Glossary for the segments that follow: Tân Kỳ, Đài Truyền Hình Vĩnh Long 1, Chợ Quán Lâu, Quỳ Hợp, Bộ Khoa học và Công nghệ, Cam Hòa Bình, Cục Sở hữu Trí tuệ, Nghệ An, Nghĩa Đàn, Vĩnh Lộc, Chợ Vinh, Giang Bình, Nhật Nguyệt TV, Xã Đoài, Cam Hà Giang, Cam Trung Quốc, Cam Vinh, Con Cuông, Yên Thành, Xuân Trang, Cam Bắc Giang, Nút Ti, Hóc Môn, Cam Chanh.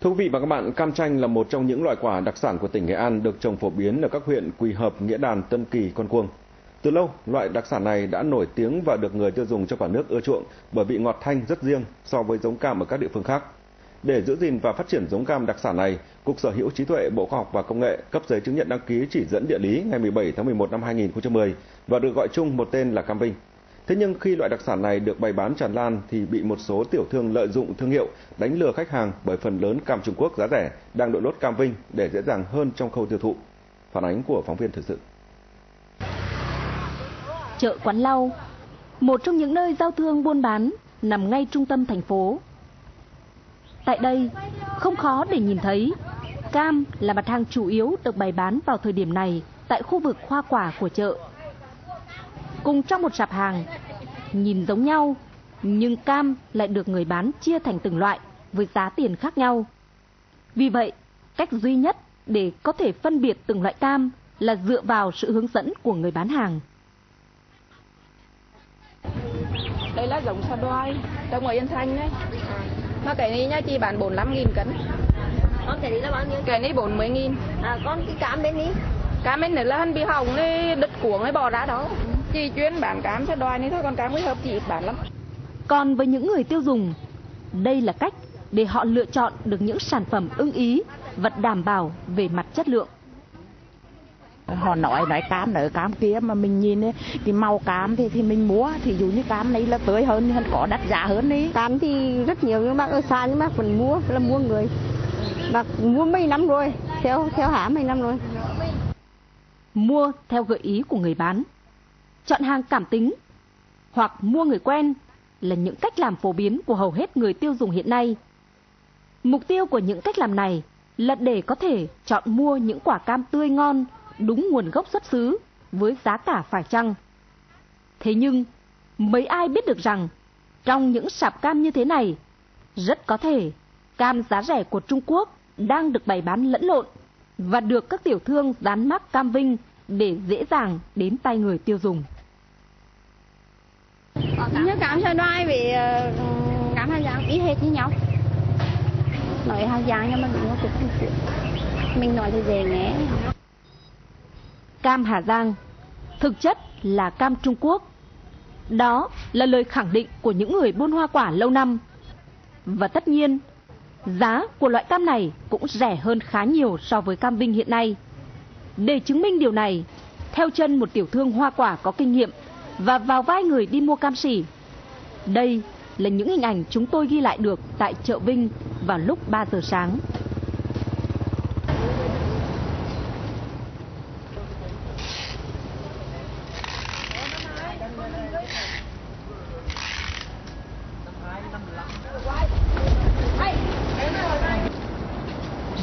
Thưa quý vị và các bạn, cam chanh là một trong những loại quả đặc sản của tỉnh Nghệ An được trồng phổ biến ở các huyện Quỳ Hợp, Nghĩa Đàn, Tân Kỳ, Con Cuông. Từ lâu, loại đặc sản này đã nổi tiếng và được người tiêu dùng trong cả nước ưa chuộng bởi vị ngọt thanh rất riêng so với giống cam ở các địa phương khác. Để giữ gìn và phát triển giống cam đặc sản này, Cục Sở hữu Trí tuệ, Bộ Khoa học và Công nghệ cấp giấy chứng nhận đăng ký chỉ dẫn địa lý ngày 17 tháng 11 năm 2010 và được gọi chung một tên là Cam Vinh. Thế nhưng khi loại đặc sản này được bày bán tràn lan thì bị một số tiểu thương lợi dụng thương hiệu đánh lừa khách hàng bởi phần lớn cam Trung Quốc giá rẻ đang đội lốt Cam Vinh để dễ dàng hơn trong khâu tiêu thụ. Phản ánh của phóng viên thời sự. Chợ Quán Lâu, một trong những nơi giao thương buôn bán nằm ngay trung tâm thành phố. Tại đây, không khó để nhìn thấy cam là mặt hàng chủ yếu được bày bán vào thời điểm này tại khu vực hoa quả của chợ. Cùng trong một sạp hàng, nhìn giống nhau, nhưng cam lại được người bán chia thành từng loại với giá tiền khác nhau. Vì vậy, cách duy nhất để có thể phân biệt từng loại cam là dựa vào sự hướng dẫn của người bán hàng. Đây là giống Xã Đoài, trong ngoài Yên Thành đấy. Mà cái này nha chị bán 45.000 cân. Con cái này là bao nhiêu? Cái này 40.000. À, con cái cam bên này. Cam bên này là hành bì hồng này, đứt cuống này, bò ra đó. Chị chuyên bán cam Xã Đoài này thôi, còn cam Quỳ Hợp chị ít bán lắm. Còn với những người tiêu dùng, đây là cách để họ lựa chọn được những sản phẩm ưng ý và đảm bảo về mặt chất lượng. Họ nói cam nở cam kia mà mình nhìn ấy, thì màu cam thì mình mua, thì dù như cam này là tươi hơn, có đắt giá hơn đấy. Cam thì rất nhiều nhưng bác ở xa nhưng bác vẫn mua, là mua người. Bác mua mấy năm rồi, theo hãng mấy năm rồi. Mua theo gợi ý của người bán, chọn hàng cảm tính hoặc mua người quen là những cách làm phổ biến của hầu hết người tiêu dùng hiện nay. Mục tiêu của những cách làm này là để có thể chọn mua những quả cam tươi ngon, đúng nguồn gốc xuất xứ với giá cả phải chăng. Thế nhưng, mấy ai biết được rằng trong những sạp cam như thế này, rất có thể cam giá rẻ của Trung Quốc đang được bày bán lẫn lộn và được các tiểu thương dán mác Cam Vinh để dễ dàng đến tay người tiêu dùng. Như cam Xã Đoài với cam Hà Giang y hệt như nhau. Nói Hà Giang nhưng mà mình mua cực không chịu. Mình nói thì dễ nghe. Cam Hà Giang thực chất là cam Trung Quốc. Đó là lời khẳng định của những người buôn hoa quả lâu năm. Và tất nhiên, giá của loại cam này cũng rẻ hơn khá nhiều so với Cam Vinh hiện nay. Để chứng minh điều này, theo chân một tiểu thương hoa quả có kinh nghiệm và vào vai người đi mua cam sỉ. Đây là những hình ảnh chúng tôi ghi lại được tại chợ Vinh vào lúc 3 giờ sáng.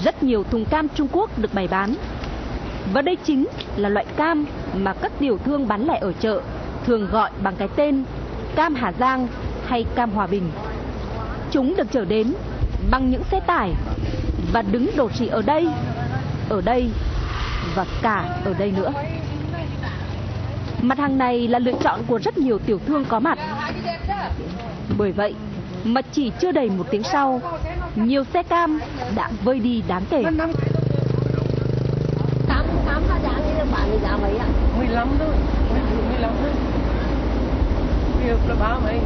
Rất nhiều thùng cam Trung Quốc được bày bán. Và đây chính là loại cam mà các tiểu thương bán lẻ ở chợ thường gọi bằng cái tên cam Hà Giang hay cam Hòa Bình. Chúng được chở đến bằng những xe tải và đứng đổ rỉ ở đây và cả ở đây nữa. Mặt hàng này là lựa chọn của rất nhiều tiểu thương có mặt. Bởi vậy mà chỉ chưa đầy một tiếng sau, nhiều xe cam đã vơi đi đáng kể.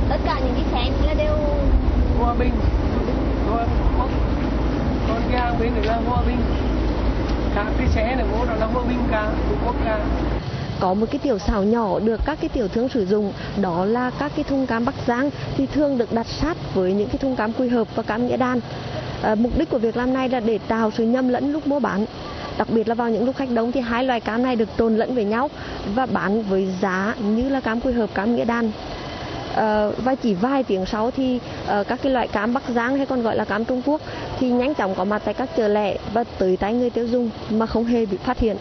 Tất cả những cái xe kia đều Hòa Bình, con ga bên này là Hòa Bình, các cái xe này mua là Hòa Bình cả, Trung Quốc cả. Có một cái tiểu xảo nhỏ được các cái tiểu thương sử dụng, đó là các cái thùng cam Bắc Giang thì thường được đặt sát với những cái thùng cam Quỳ Hợp và cam Nghĩa Đan. Mục đích của việc làm này là để tạo sự nhầm lẫn lúc mua bán. Đặc biệt là vào những lúc khách đông thì hai loại cam này được trộn lẫn với nhau và bán với giá như là cam Quỳ Hợp, cam Nghĩa Đan. Và chỉ vài tiếng sau thì các cái loại cam Bắc Giang hay còn gọi là cam Trung Quốc thì nhanh chóng có mặt tại các chợ lẻ và tới tay người tiêu dùng mà không hề bị phát hiện.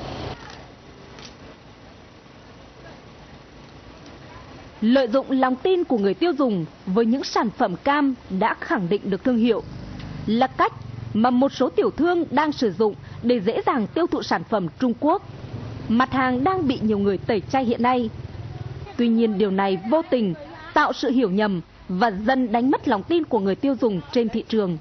Lợi dụng lòng tin của người tiêu dùng với những sản phẩm cam đã khẳng định được thương hiệu là cách mà một số tiểu thương đang sử dụng để dễ dàng tiêu thụ sản phẩm Trung Quốc, mặt hàng đang bị nhiều người tẩy chay hiện nay. Tuy nhiên điều này vô tình tạo sự hiểu nhầm và dần đánh mất lòng tin của người tiêu dùng trên thị trường.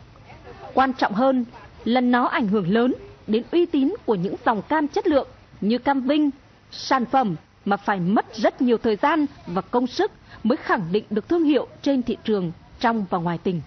Quan trọng hơn là nó ảnh hưởng lớn đến uy tín của những dòng cam chất lượng như cam Vinh, sản phẩm mà phải mất rất nhiều thời gian và công sức mới khẳng định được thương hiệu trên thị trường trong và ngoài tỉnh.